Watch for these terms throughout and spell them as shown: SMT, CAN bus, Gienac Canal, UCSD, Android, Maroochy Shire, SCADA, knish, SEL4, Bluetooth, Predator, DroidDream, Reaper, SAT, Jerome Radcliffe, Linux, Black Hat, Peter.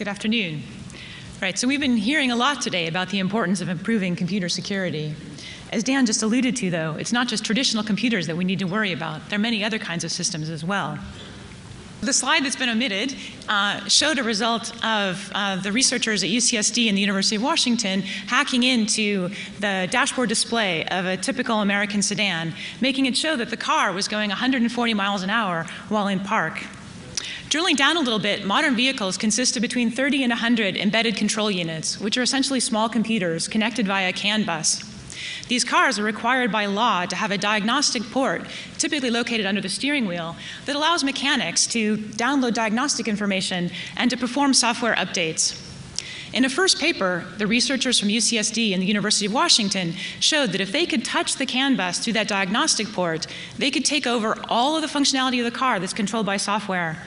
Good afternoon. Right, so we've been hearing a lot today about the importance of improving computer security. As Dan just alluded to, though, it's not just traditional computers that we need to worry about. There are many other kinds of systems as well. The slide that's been omitted showed a result of the researchers at UCSD and the University of Washington hacking into the dashboard display of a typical American sedan, making it show that the car was going 140 miles an hour while in park. Drilling down a little bit, modern vehicles consist of between 30 and 100 embedded control units, which are essentially small computers connected via a CAN bus. These cars are required by law to have a diagnostic port, typically located under the steering wheel, that allows mechanics to download diagnostic information and to perform software updates. In a first paper, the researchers from UCSD and the University of Washington showed that if they could touch the CAN bus through that diagnostic port, they could take over all of the functionality of the car that's controlled by software.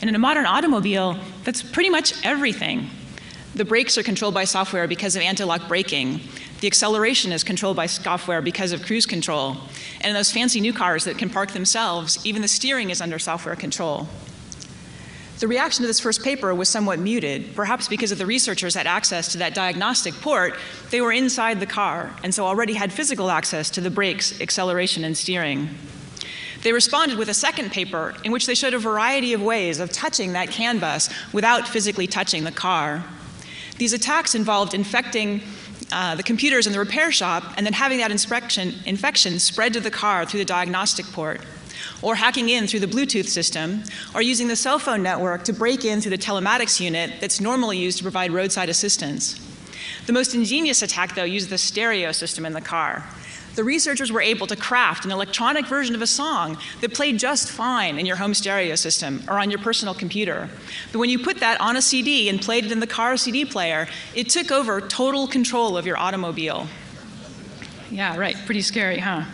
And in a modern automobile, that's pretty much everything. The brakes are controlled by software because of anti-lock braking. The acceleration is controlled by software because of cruise control. And in those fancy new cars that can park themselves, even the steering is under software control. The reaction to this first paper was somewhat muted, perhaps because of the researchers had access to that diagnostic port. They were inside the car, and so already had physical access to the brakes, acceleration, and steering. They responded with a second paper in which they showed a variety of ways of touching that CAN bus without physically touching the car. These attacks involved infecting the computers in the repair shop and then having that infection spread to the car through the diagnostic port, or hacking in through the Bluetooth system, or using the cell phone network to break in through the telematics unit that's normally used to provide roadside assistance. The most ingenious attack, though, used the stereo system in the car. The researchers were able to craft an electronic version of a song that played just fine in your home stereo system or on your personal computer. But when you put that on a CD and played it in the car CD player, it took over total control of your automobile. Yeah, right. Pretty scary, huh?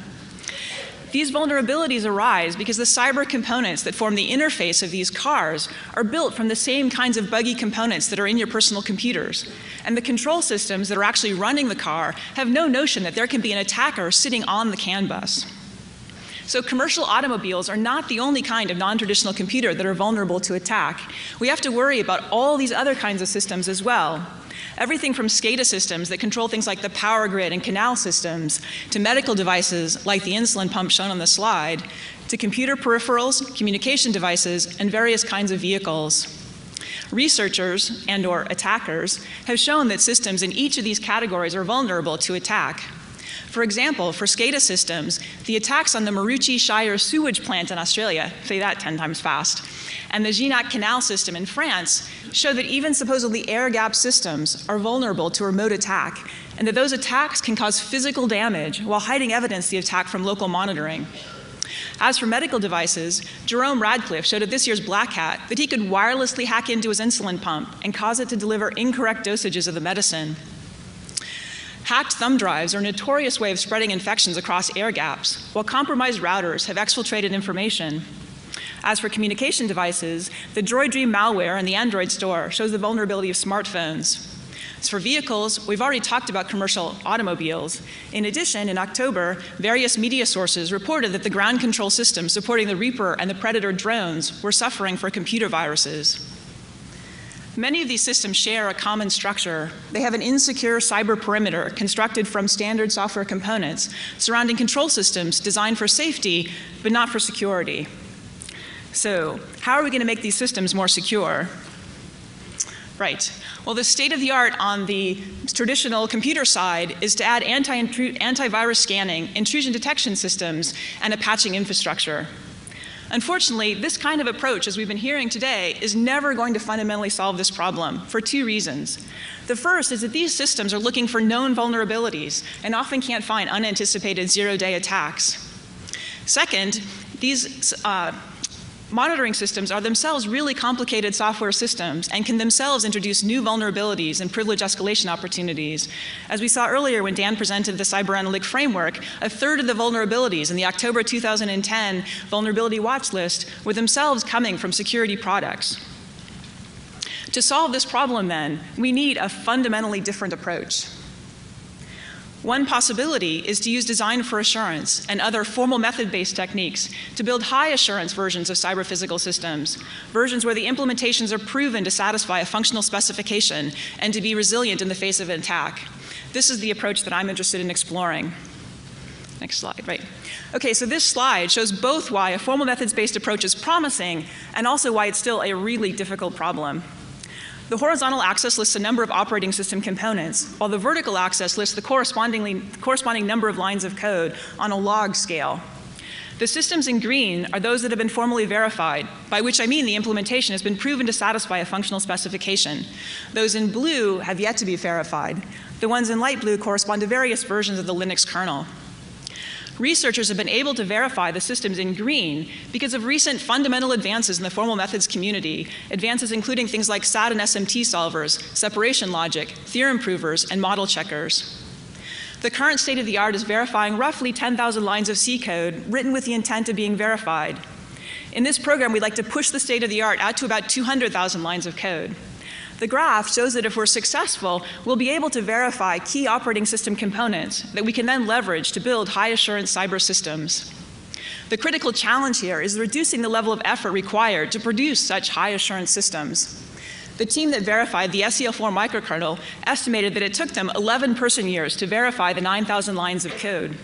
These vulnerabilities arise because the cyber components that form the interface of these cars are built from the same kinds of buggy components that are in your personal computers. And the control systems that are actually running the car have no notion that there can be an attacker sitting on the CAN bus. So commercial automobiles are not the only kind of non-traditional computer that are vulnerable to attack. We have to worry about all these other kinds of systems as well. Everything from SCADA systems that control things like the power grid and canal systems, to medical devices like the insulin pump shown on the slide, to computer peripherals, communication devices, and various kinds of vehicles. Researchers and/or attackers have shown that systems in each of these categories are vulnerable to attack. For example, for SCADA systems, the attacks on the Maroochy Shire sewage plant in Australia, say that 10 times fast, and the Gienac Canal system in France show that even supposedly air-gapped systems are vulnerable to remote attack, and that those attacks can cause physical damage while hiding evidence of the attack from local monitoring. As for medical devices, Jerome Radcliffe showed at this year's Black Hat that he could wirelessly hack into his insulin pump and cause it to deliver incorrect dosages of the medicine. Hacked thumb drives are a notorious way of spreading infections across air gaps, while compromised routers have exfiltrated information. As for communication devices, the DroidDream malware in the Android store shows the vulnerability of smartphones. As for vehicles, we've already talked about commercial automobiles. In addition, in October, various media sources reported that the ground control systems supporting the Reaper and the Predator drones were suffering from computer viruses. Many of these systems share a common structure. They have an insecure cyber perimeter constructed from standard software components surrounding control systems designed for safety, but not for security. So, how are we going to make these systems more secure? Right. Well, the state of the art on the traditional computer side is to add antivirus scanning, intrusion detection systems, and a patching infrastructure. Unfortunately, this kind of approach, as we've been hearing today, is never going to fundamentally solve this problem for two reasons. The first is that these systems are looking for known vulnerabilities and often can't find unanticipated zero-day attacks. Second, these monitoring systems are themselves really complicated software systems and can themselves introduce new vulnerabilities and privilege escalation opportunities. As we saw earlier when Dan presented the cyber analytic framework, a third of the vulnerabilities in the October 2010 vulnerability watch list were themselves coming from security products. To solve this problem, then, we need a fundamentally different approach. One possibility is to use design for assurance and other formal method-based techniques to build high assurance versions of cyber-physical systems, versions where the implementations are proven to satisfy a functional specification and to be resilient in the face of an attack. This is the approach that I'm interested in exploring. Next slide, right. Okay, so this slide shows both why a formal methods-based approach is promising and also why it's still a really difficult problem. The horizontal axis lists a number of operating system components, while the vertical axis lists the corresponding number of lines of code on a log scale. The systems in green are those that have been formally verified, by which I mean the implementation has been proven to satisfy a functional specification. Those in blue have yet to be verified. The ones in light blue correspond to various versions of the Linux kernel. Researchers have been able to verify the systems in green because of recent fundamental advances in the formal methods community, advances including things like SAT and SMT solvers, separation logic, theorem provers, and model checkers. The current state of the art is verifying roughly 10,000 lines of C code written with the intent of being verified. In this program, we'd like to push the state of the art out to about 200,000 lines of code. The graph shows that if we're successful, we'll be able to verify key operating system components that we can then leverage to build high-assurance cyber systems. The critical challenge here is reducing the level of effort required to produce such high-assurance systems. The team that verified the SEL4 microkernel estimated that it took them 11 person-years to verify the 9,000 lines of code.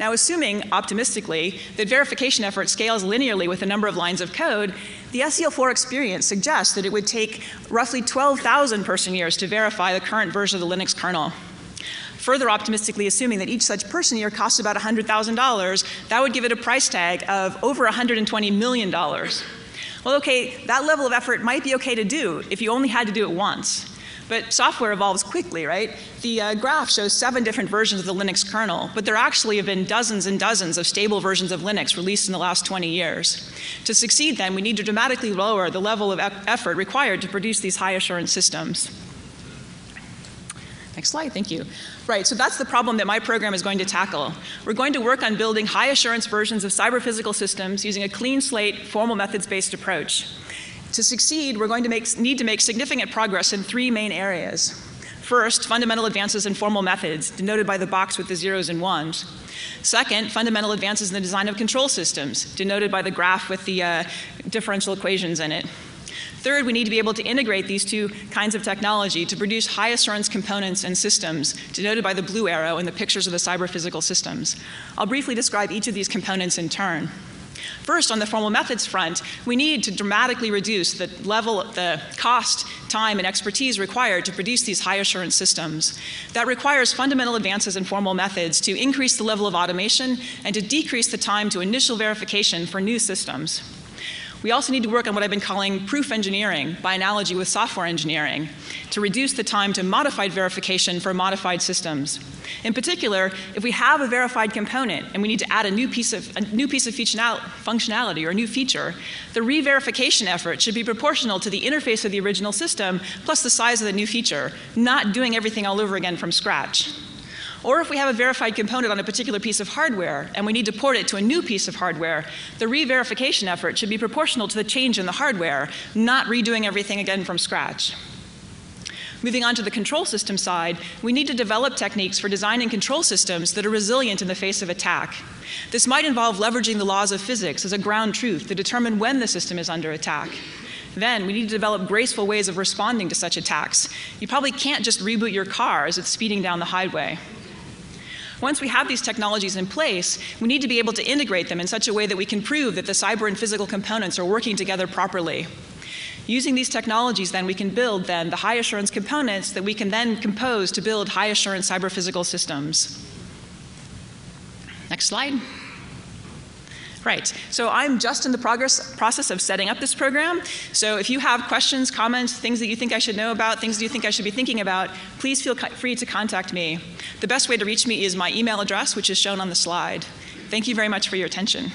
Now, assuming, optimistically, that verification effort scales linearly with the number of lines of code, the SEL4 experience suggests that it would take roughly 12,000 person-years to verify the current version of the Linux kernel. Further optimistically assuming that each such person-year costs about $100,000, that would give it a price tag of over $120 million. Well, okay, that level of effort might be okay to do if you only had to do it once. But software evolves quickly, right? The graph shows 7 different versions of the Linux kernel, but there actually have been dozens and dozens of stable versions of Linux released in the last 20 years. To succeed, then, we need to dramatically lower the level of effort required to produce these high-assurance systems. Next slide, thank you. Right, so that's the problem that my program is going to tackle. We're going to work on building high-assurance versions of cyber-physical systems using a clean slate, formal methods-based approach. To succeed, we're going to need to make significant progress in 3 main areas. First, fundamental advances in formal methods, denoted by the box with the zeros and ones. Second, fundamental advances in the design of control systems, denoted by the graph with the differential equations in it. Third, we need to be able to integrate these 2 kinds of technology to produce high-assurance components and systems, denoted by the blue arrow in the pictures of the cyber-physical systems. I'll briefly describe each of these components in turn. First, on the formal methods front, we need to dramatically reduce the level, the cost, time, and expertise required to produce these high-assurance systems. That requires fundamental advances in formal methods to increase the level of automation and to decrease the time to initial verification for new systems. We also need to work on what I've been calling proof engineering, by analogy with software engineering, to reduce the time to modified verification for modified systems. In particular, if we have a verified component and we need to add a new piece of functionality or a new feature, the re-verification effort should be proportional to the interface of the original system plus the size of the new feature, not doing everything all over again from scratch. Or if we have a verified component on a particular piece of hardware and we need to port it to a new piece of hardware, the re-verification effort should be proportional to the change in the hardware, not redoing everything again from scratch. Moving on to the control system side, we need to develop techniques for designing control systems that are resilient in the face of attack. This might involve leveraging the laws of physics as a ground truth to determine when the system is under attack. Then we need to develop graceful ways of responding to such attacks. You probably can't just reboot your car as it's speeding down the highway. Once we have these technologies in place, we need to be able to integrate them in such a way that we can prove that the cyber and physical components are working together properly. Using these technologies, then, we can build, then, the high-assurance components that we can then compose to build high-assurance cyber-physical systems. Next slide. Right, so I'm just in the process of setting up this program. So if you have questions, comments, things that you think I should know about, things that you think I should be thinking about, please feel free to contact me. The best way to reach me is my email address, which is shown on the slide. Thank you very much for your attention.